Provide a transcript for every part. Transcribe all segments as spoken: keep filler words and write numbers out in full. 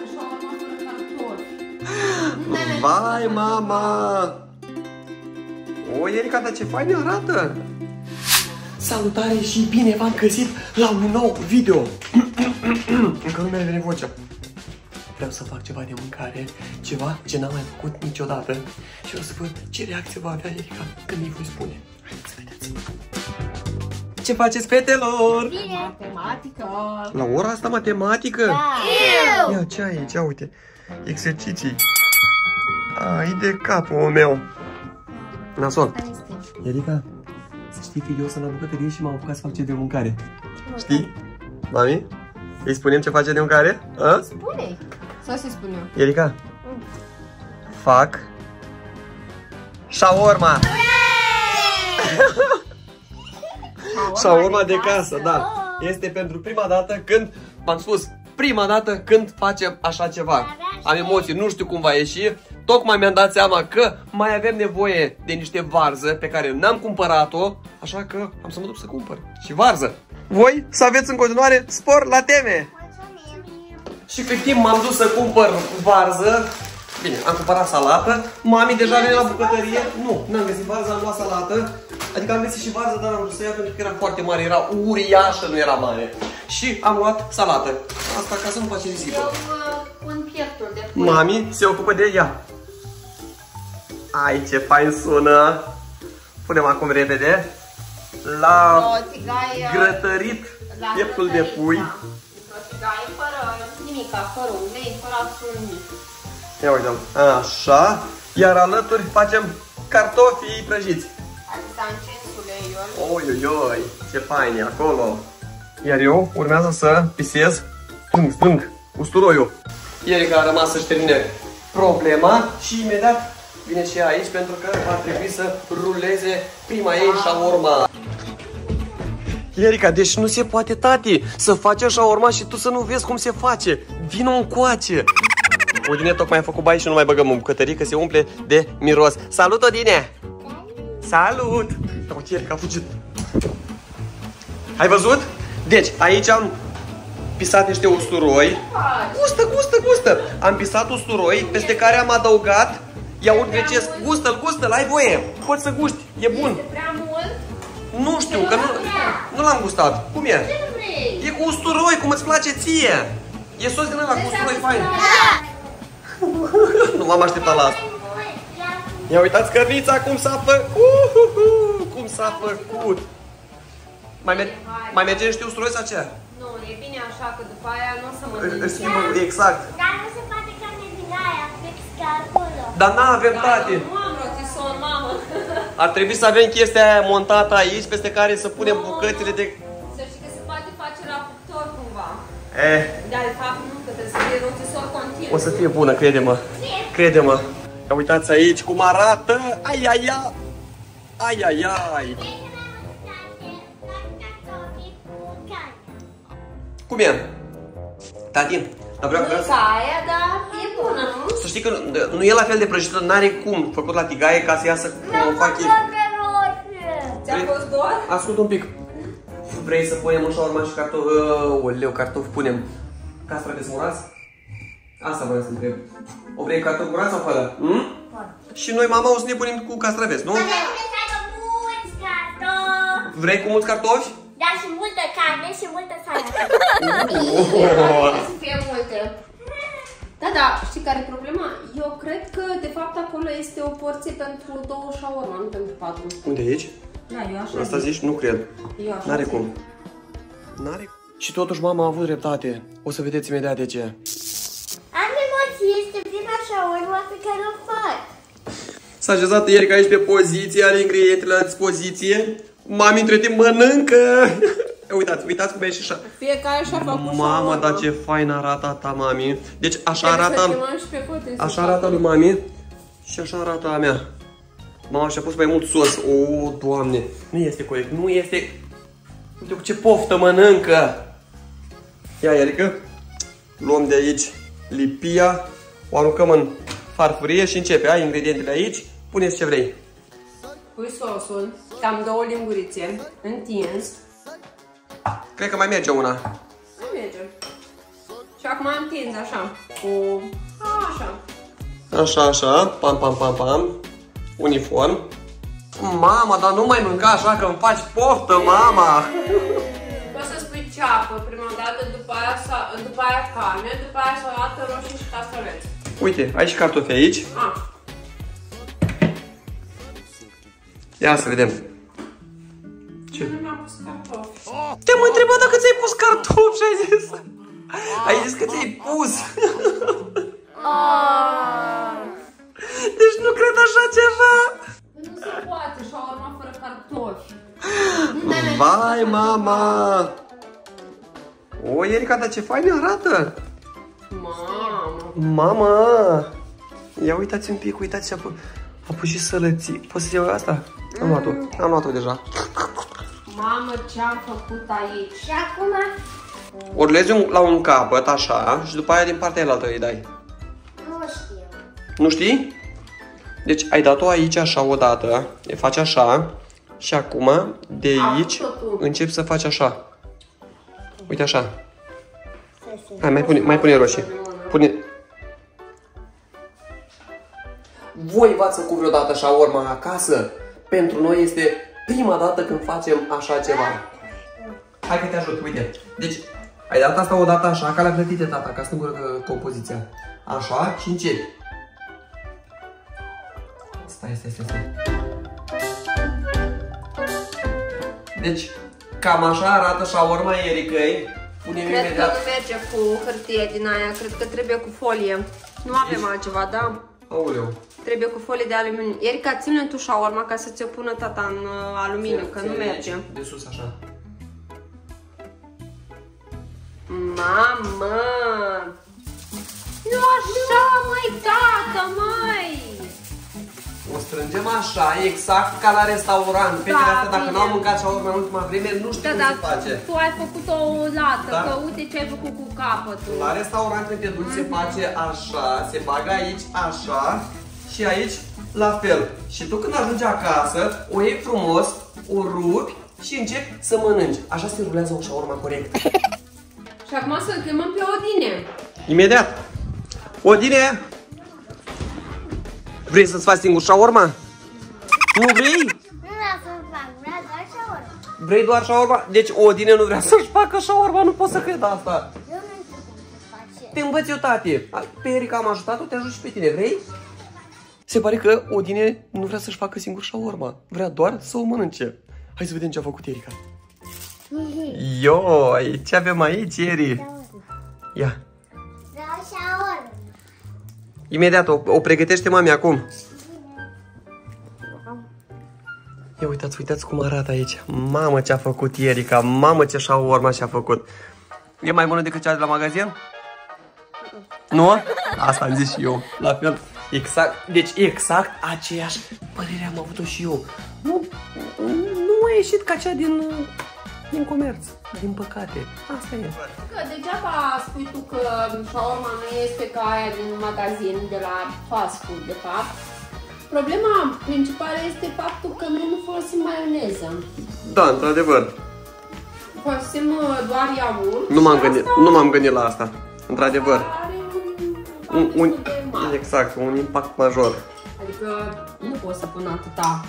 face șaorma fără cartofi. Vai, mama! O, Erica, dar ce fain arată! Salutare și bine v-am găsit la un nou video! Încă nu mi-a venit vocea. Vreau să fac ceva de mâncare, ceva ce n-am mai făcut niciodată. Și o să văd ce reacție va avea Erica când îi voi spune. Hai să vedeți! Ce faceți, fetelor? Bine! Matematică! La ora asta matematică? Da! Eu! Ia, ce ai aici? Ia, uite! Exerciții! Ai de capul meu! Nasol! Erica, să știi că eu sunt la bucătărie și m-am apucat să fac ce de mâncare. Știi? Mami? Îi spunem ce face de mâncare? A? Spune-i! Sau să-i spun eu? Erica? Mm. Fac... șaorma! Șaorma de casă, da. Este pentru prima dată când, v-am spus, prima dată când facem așa ceva. Am emoții, nu știu cum va ieși. Tocmai mi-am dat seama că mai avem nevoie de niște varză pe care n-am cumpărat-o. Așa că am să mă duc să cumpăr și varză. Voi să aveți în continuare spor la teme. Și cât timp m-am dus să cumpăr varză. Bine, am cumpărat salată. Mami deja vine la bucătărie. Nu, n-am găsit varză, am luat salată. Adică am găsit și varză, dar am vrut să ia pentru că era foarte mare, era uriașă, nu era mare. Și am luat salată. Asta ca să nu face risipă. Eu pun pieptul de pui. Mami se ocupă de ea. Ai, ce fain sună! Punem acum repede. La grătărit pieptul de pui. La țigaie fără nimic, fără ulei, fără absolut nimic. Ia uite-l. Așa. Iar alături facem cartofii prăjiți. Oi, oi, oi, ce fain e acolo. Iar eu urmează să pisez stâng, stâng, usturoiul. Erica a rămas să-și termine problema și imediat vine și aici pentru că va trebui să ruleze prima ei șaorma. Erica, deci nu se poate, tati, să faci șaorma și tu să nu vezi cum se face. Vino încoace. Odine tocmai a făcut bai și nu mai băgăm în bucătărie că se umple de miros. Salut, Odine! Salut! Erica a fugit. Ai văzut? Deci, aici am pisat niște usturoi. Gustă, gustă, gustă! Am pisat usturoi peste care am adăugat iaurt grecesc. Gustă-l, gustă-l, ai voie! Poți să guști, e bun. Este prea mult? Nu știu, că nu l-am gustat. Cum e? E cu usturoi, cum îți place ție. E sos din ăla cu usturoi fain. Nu m-am așteptat la asta. Ia uitați cărnița cum s-a făcut! Cum s-a făcut! Mai, mer mai merge niște usturoi sau ce? Nu, e bine așa că după aia nu o să mănânc. Exact. Dar nu se poate carne din aia, fix chiar acolo. Dar n-avem, tati. Nu am rotisor, mamă. Ar trebui să avem chestia aia montată aici, peste care să punem no, bucățile de... Să știi că se poate face la cuptor cumva. Eh. Dar de fapt nu, că trebuie să fie rotisor continuu. O să fie bună, crede-mă. Crede-mă. Uitați aici cum arată! Ai, ai, ai! Ai, ai, ai! Cum e? Tati, dar vreau că... Nu ca aia, dar e bună, nu? Să știi că nu, nu e la fel de prăjită, n-are cum făcut la tigaie ca să iasă cu o fache. Ți-a fost dor? Ascult un pic. Vrei să punem în șaorma și cartofi? Oleu, cartofi punem. Castraveți murați? Asta vreau să întreb. O vrei cartofi curat sau fără? Mm? Și noi, mama, o să ne punem cu castraveți, nu? Vrei cu mulți cartofi! Vrei cu mulți cartofi? Da, și multă carne și multă salată. Trebuie să fie multe. Da, da, știi care e problema? Eu cred că, de fapt, acolo este o porție pentru două șaorma, nu pentru patru. Unde aici? Da, eu așa. Asta zici? Nu cred. N-are cum. N-are cum. Și totuși, mama a avut dreptate. O să vedeți imediat de ce. S-a așezat Erica aici pe poziție, are ingredientele la dispoziție. Mami între timp mănâncă. Uitați, uitați cum e și așa. Fiecare și-a făcut. Mama, dar ce fain arată ta, mami. Deci așa arată. Așa arată lui mami și așa arată a mea. Mama și-a pus mai mult sos. O, Doamne, nu este corect, nu este. Uite cu ce poftă mănâncă. Ia, Erica, luăm de aici lipia, o aruncăm în farfurie și începe. Ai ingredientele aici, puneți ce vrei. Pui sosul, cam două lingurițe, întins. Cred că mai merge una. Mai merge. Și acum întinzi așa, cu... așa. Așa, așa, pam, pam, pam, pam. Uniform. Mama, dar nu mai mânca așa, că îmi faci poftă, mama! Poți să spui ceapă prima dată, după aia, după aia carne, după aia salată, roșii și castraveți. Uite, ai și cartofi aici. Ah. Ia să vedem. Ce? Nu mi-am pus cartofi. Te-am întrebat dacă ți-ai pus cartofi și ai zis... Ai zis că ți-ai pus. Deci nu cred așa ceva. Nu se poate șaorma fără cartofi. Vai, mama! O, Erica, dar ce fain arată! Mama! Mama! Ia uitați un pic, uitați, a pus și sălății. Poți să iau asta? Am luat-o, am luat-o deja. Mamă, ce-am făcut aici? Și acum? Ori lezi la un capăt, așa, și după aia din partea cealaltă îi dai. Nu știu. Nu știi? Deci ai dat-o aici așa odată, le faci așa. Și acum, de aici, începi să faci așa. Uite așa. Hai, mai pune, mai pune roșii. Pune... Voi v-ați făcut vreodată șaorma acasă? Pentru noi este prima dată când facem așa ceva. Hai că te ajut, uite. Deci, ai dat asta odată așa, ca la plătite tata, ca stingură compoziția. Așa și începi. Stai, stai, stai, stai. Deci, cam așa arată șaorma Ericăi. Punem cred imediat. Că nu merge cu hârtie din aia, cred că trebuie cu folie. Nu avem ești... altceva, da? Aoleu. Trebuie cu folie de aluminiu. Erica, ține tu șaorma ca să ți-o pună tata în aluminiu, că nu merge. De sus, așa. Mamă! Nu așa, măi, tata, măi! O strângem așa, exact ca la restaurant. Da, Fetele astea, dacă n-au mâncat șaorma în ultima vreme, nu știu da, cum da, se face. Tu ai făcut o lată, da? Că uite ce ai făcut cu capătul. La restaurant când te duci, mm-hmm. se face așa, se bagă aici așa și aici la fel. Și tu când ajungi acasă, o iei frumos, o rupi și începi să mănânci. Așa se rulează o șaorma corect. Și acum să chemăm pe Odine. Imediat. Odine! Vrei să-ți faci singur șaorma? Nu vrei? Nu vreau să-mi fac, vreau doar șaorma. Vrei doar șaorma? Deci Odine nu vrea să-și facă șaorma, nu pot să cred asta. Eu nu știu cum să faci. Te învăț eu, tate. Pe Erica am ajutat-o, te ajut și pe tine, vrei? Se pare că Odine nu vrea să-și facă singur șaorma, vrea doar să o mănânce. Hai să vedem ce a făcut Erica. Ioi, ce avem aici, Eri? Ia. Vreau șaorma. Imediat, o, o pregătește mami acum. Ia uitați, uitați cum arată aici. Mamă ce a făcut Erica, mamă ce șaorma și-a făcut. E mai bună decât cea de la magazin? Nu? Asta am zis și eu, la fel. Exact, deci exact aceeași părere am avut-o și eu. Nu, nu a ieșit ca cea din... din comerț, din păcate. Asta e. Că degeaba spui tu că șaorma nu este ca aia din magazin, de la fast food, de fapt. Problema principală este faptul că noi nu folosim maioneză. Da, într-adevăr. Folosim doar iaurt. Nu m-am gândit, asta... gândit la asta, într-adevăr. Are un impact un, un, mare. Exact, un impact major. Adică nu pot să pun atâta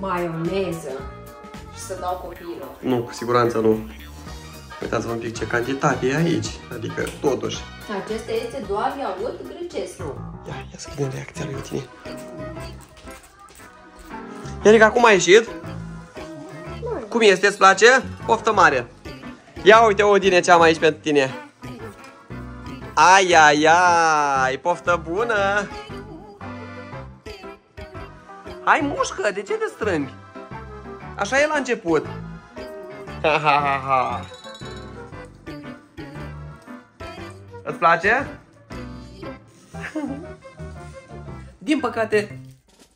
maioneză să dau copiilor. Nu, cu siguranță nu. Uitați-vă un pic ce cantitate e aici, adică totuși. Acesta este doar iaurt grecesc. Ia, ia să vedem reacția lui tine. Erica, cum a ieșit? Bun. Cum este? Îți place? Poftă mare. Ia uite, Odine, ce am aici pentru tine. Ai, ai, ai, poftă bună! Hai, mușcă, de ce te strâmbi? Așa e la început. Ha, ha, ha, ha. Îți place? Din păcate,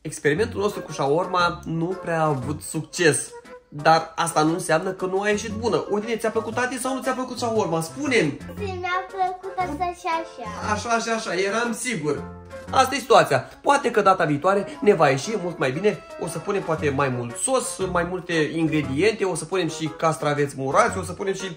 experimentul nostru cu șaorma nu prea a avut succes. Dar asta nu înseamnă că nu a ieșit bună. Odine, ți-a plăcut, tati, sau nu ți-a plăcut șaorma? Spune-mi! Mi-a plăcut asta și așa. Așa și așa, eram sigur. Asta e situația. Poate că data viitoare ne va ieși mult mai bine. O să punem poate mai mult sos, mai multe ingrediente, o să punem și castraveți murați, o să punem și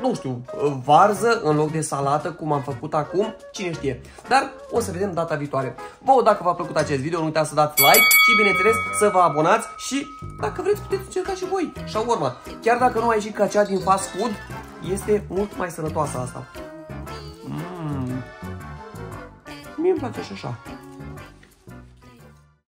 nu știu, varză în loc de salată, cum am făcut acum, cine știe. Dar o să vedem data viitoare. Vă, dacă v-a plăcut acest video, nu uitați să dați like și, bineînțeles, să vă abonați și, dacă vreți, puteți încerca și voi shaorma. Chiar dacă nu a ieșit ca cea din fast food, este mult mai sănătoasă asta. Mmm. Mie îmi place și așa.